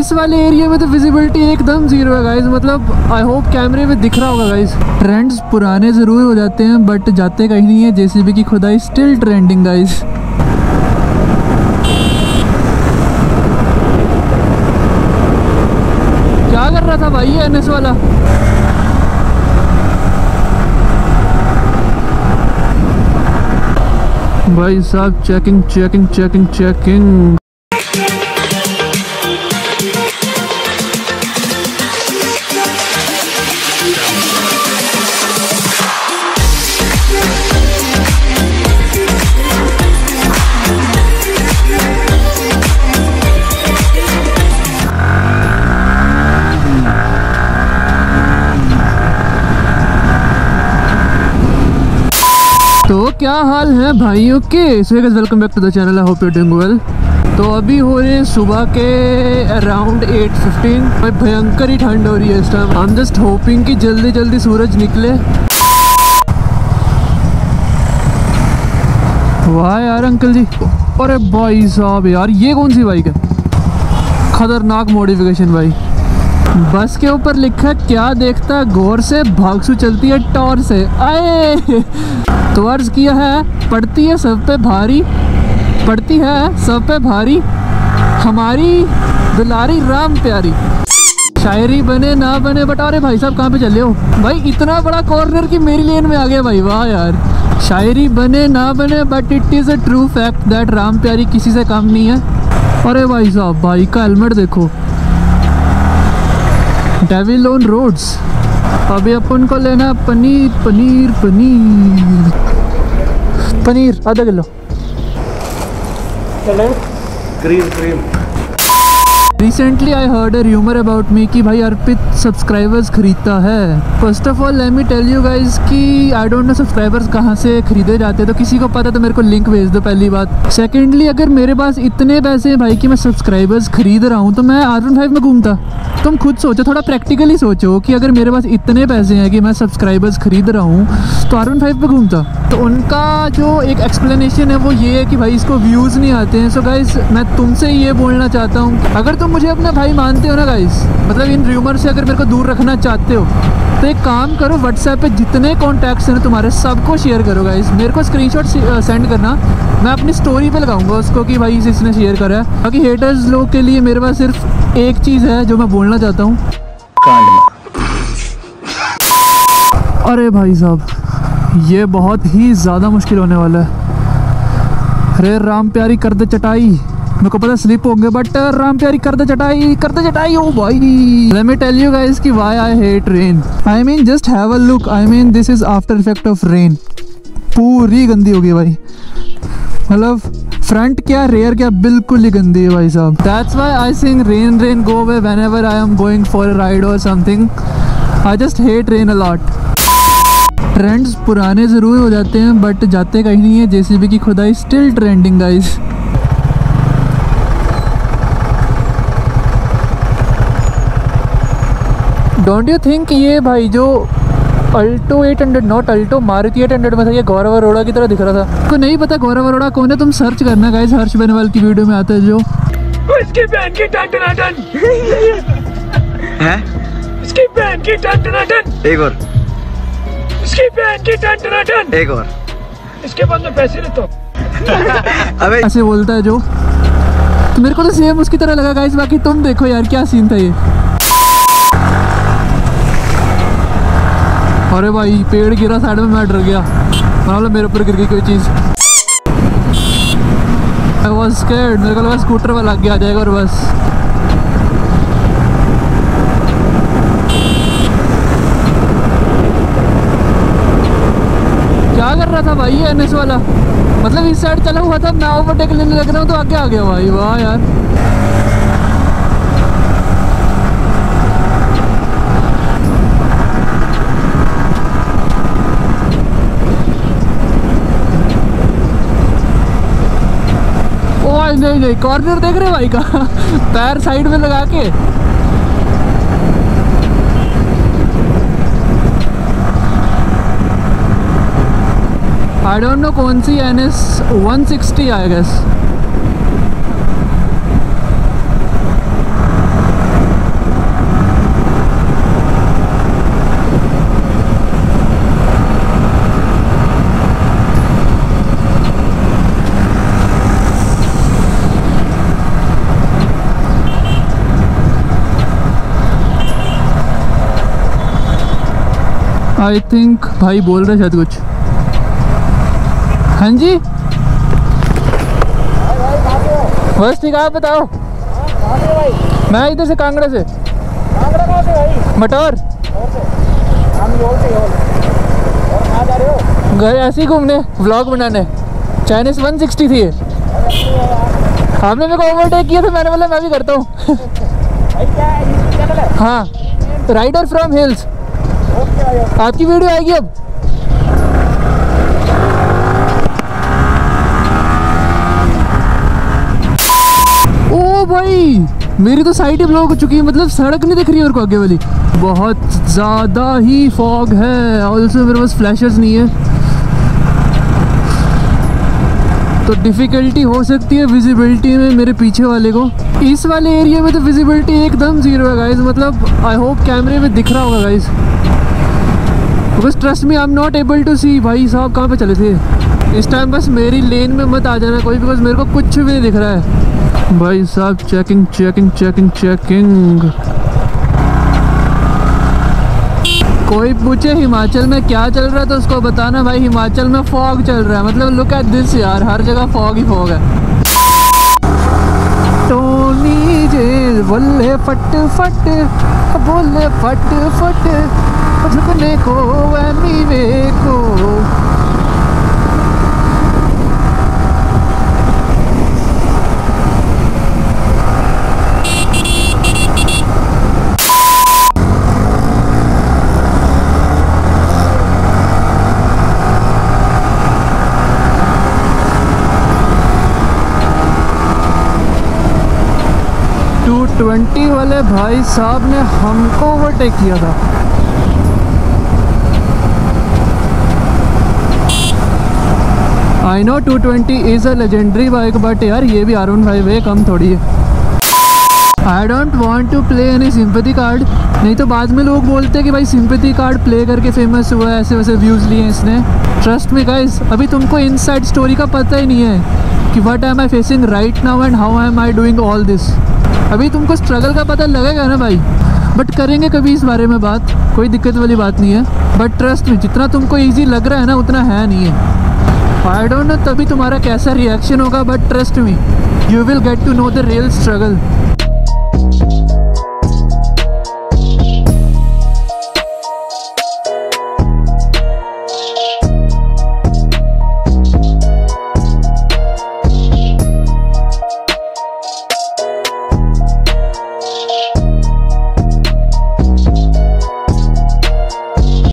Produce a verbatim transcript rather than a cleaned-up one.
इस वाले एरिया में तो विजिबिलिटी एकदम जीरो है गाइस, मतलब आई होप कैमरे में दिख रहा होगा गाइस। ट्रेंड्स पुराने ज़रूर हो जाते हैं बट जाते कहीं नहीं है। जेसीबी की खुदाई स्टिल ट्रेंडिंग गाइस। क्या कर रहा था भाई एनएस वाला? भाई साहब चेकिंग चेकिंग चेकिंग चेकिंग। तो क्या हाल है भाइयों के, so guys welcome back to the channel, I hope you are doing well. तो अभी हो रहे हैं सुबह के अराउंड एट फिफ्टीन। भाई भयंकर ही ठंड हो रही है इस time. I am just hoping कि जल्दी जल्दी सूरज निकले। वाह यार अंकल जी, अरे भाई साहब यार ये कौन सी बाइक है? खतरनाक मॉडिफिकेशन भाई। बस के ऊपर लिखा क्या देखता गौर से, भागसू चलती है टॉर से। आए तो अर्ज किया है, पड़ती है सब पे भारी, पड़ती है सब पे भारी हमारी दुलारी राम प्यारी। शायरी बने ना बने बट अरे भाई साहब कहाँ पे चले हो भाई? इतना बड़ा कॉर्नर कि मेरी लेन में आ गया भाई, वाह यार। शायरी बने ना बने but it is a true fact that Ram प्यारी किसी से कम नहीं है। अरे भाई साहब बाइक का हेलमेट देखो, डेविल ऑन रोड्स। अभी अपन को लेना पनीर पनीर पनीर पनीर आधा kilo, cream cream. Recently I heard a rumour about me कि भाई अर्पित सब्सक्राइबर्स खरीदता है। First of all let me tell you guys कि आई डोंट नो सब्सक्राइबर्स कहाँ से खरीदे जाते हैं, तो किसी को पता तो मेरे को लिंक भेज दो पहली बात। सेकेंडली अगर मेरे पास इतने पैसे हैं भाई कि मैं सब्सक्राइबर्स खरीद रहा हूँ तो मैं आर फाइव में घूमता। तुम खुद सोचो, थोड़ा प्रैक्टिकली सोचो कि अगर मेरे पास इतने पैसे हैं कि मैं सब्सक्राइबर्स खरीद रहा हूँ तो आर वन फाइव पे घूमता। तो उनका जो एक एक्सप्लेनेशन है वो ये है कि भाई इसको व्यूज़ नहीं आते हैं। सो गाइस मैं तुमसे ये बोलना चाहता हूँ, अगर तुम मुझे अपना भाई मानते हो ना गाइस, मतलब इन र्यूमर से अगर मेरे को दूर रखना चाहते हो तो एक काम करो, व्हाट्सएप पे जितने कॉन्टैक्ट्स हैं तुम्हारे सबको शेयर करो गाइस। मेरे को स्क्रीनशॉट सेंड करना, मैं अपनी स्टोरी पे लगाऊंगा उसको कि भाई इसने शेयर करा है। बाकी हेटर्स लोग के लिए मेरे पास सिर्फ एक चीज़ है जो मैं बोलना चाहता हूँ। अरे भाई साहब ये बहुत ही ज़्यादा मुश्किल होने वाला है। अरे राम प्यारी कर दे चटाई, मेरे को पता स्लिप होंगे बट राम प्यारी कर दे चटाई कर दे चटाई। ओ भाई let me tell you guys कि why I hate rain. I mean just have a look, I mean this is after effect of rain. पूरी गंदी होगी भाई, मतलब फ्रंट क्या रेयर क्या बिल्कुल ही गंदी है भाई साहब। That's why I sing rain rain go away whenever I am going for a ride और something. I just hate rain a lot. Trends पुराने ज़रूर हो जाते हैं बट जाते कहीं नहीं है। जेसीबी की खुदाई still trending guys. Don't you think ये भाई जो Alto eight hundred, not Alto, Maruti eight hundred में था, ये गौरव अरोड़ा की तरह दिख रहा था। तो नहीं पता गौरव अरोड़ा कौन है, तुम सर्च करना गाइस, हर्ष बेनवाल की वीडियो में आता है जो इसकी बहन की टंटनाटन है, इसकी बहन की टंटनाटन, एक और इसकी बहन की टंटनाटन, एक और इसके बाद में पैसे लेता हूं अबे ऐसे बोलता है जो। तो मेरे को तो सेम उसकी तरह लगा गाइस। बाकी तुम देखो यार क्या सीन था ये। अरे भाई पेड़ गिरा साइड में, मैं डर गया, मतलब मेरे ऊपर गिर गई कोई चीज़। आई वाज स्कैर्ड, मेरे को लगा स्कूटर पर लग गया आ जाएगा और बस। क्या कर रहा था भाई एनएस वाला? मतलब इस साइड चला हुआ था, मैं ओवरटेक लेने लग रहा हूँ तो आगे आ गया भाई, वाह यार। नहीं नहीं कॉर्नर देख रहे भाई का पैर साइड में लगा के। आई डोंट नो कौन सी NS one sixty I guess. I think भाई बोल रहे शायद कुछ। हाँ जी बस ठीक, आप बताओ। भाई मैं इधर से कांगड़ा से, कांगड़ा से भाई मटौर घर ऐसे ही घूमने, व्लॉग बनाने। चाइनीस एक सौ साठ थी, आपने मेरे को ओवरटेक किया तो मैंने बोला मैं भी करता हूँ। हाँ राइडर फ्रॉम हिल्स, आपकी वीडियो आएगी अब। ओ भाई मेरी तो साइड ही ब्लॉक हो चुकी है, मतलब सड़क नहीं दिख रही है। और को आगे वाली बहुत ज़्यादा ही फॉग है, और उसमें मेरे पास फ्लैशर्स नहीं है तो डिफ़िकल्टी हो सकती है विजिबिलिटी में मेरे पीछे वाले को। इस वाले एरिया में तो विजिबिलिटी एकदम ज़ीरो है गाइज़, मतलब आई होप कैमरे में दिख रहा होगा गाइज़। बस trust me I am not able to see. भाई साहब कहाँ पे चले थे इस टाइम? बस मेरी लेन में मत आ जाना कोई, बिकॉज मेरे को कुछ भी नहीं दिख रहा है भाई साहब। Checking checking checking checking. कोई पूछे हिमाचल में क्या चल रहा है तो उसको बताना भाई हिमाचल में फॉग चल रहा है। मतलब लुक एट दिस यार, हर जगह फॉग ही फॉग है। टोनी जे बोले फट फट बोले फट फट झुकने को वे को। टू ट्वेंटी वाले भाई साहब ने हमको ओवरटेक किया था। I know two twenty is a legendary bike, but यार ये भी आर वन फाइव है, कम थोड़ी है। I don't want to play any sympathy card, नहीं तो बाद में लोग बोलते हैं कि भाई सिंपैथी कार्ड प्ले करके फेमस हुआ है, ऐसे वैसे व्यूज़ लिए इसने। ट्रस्ट मी गाइस, अभी तुमको इनसाइड स्टोरी का पता ही नहीं है कि what am I facing right now and how am I doing all this. अभी तुमको स्ट्रगल का पता लगेगा ना भाई, बट करेंगे कभी इस बारे में बात, कोई दिक्कत वाली बात नहीं है। बट ट्रस्ट मी जितना तुमको ईजी लग रहा है ना उतना है नहीं है। आई डोंट नो तभी तुम्हारा कैसा रिएक्शन होगा, but trust me you will get to know the real struggle.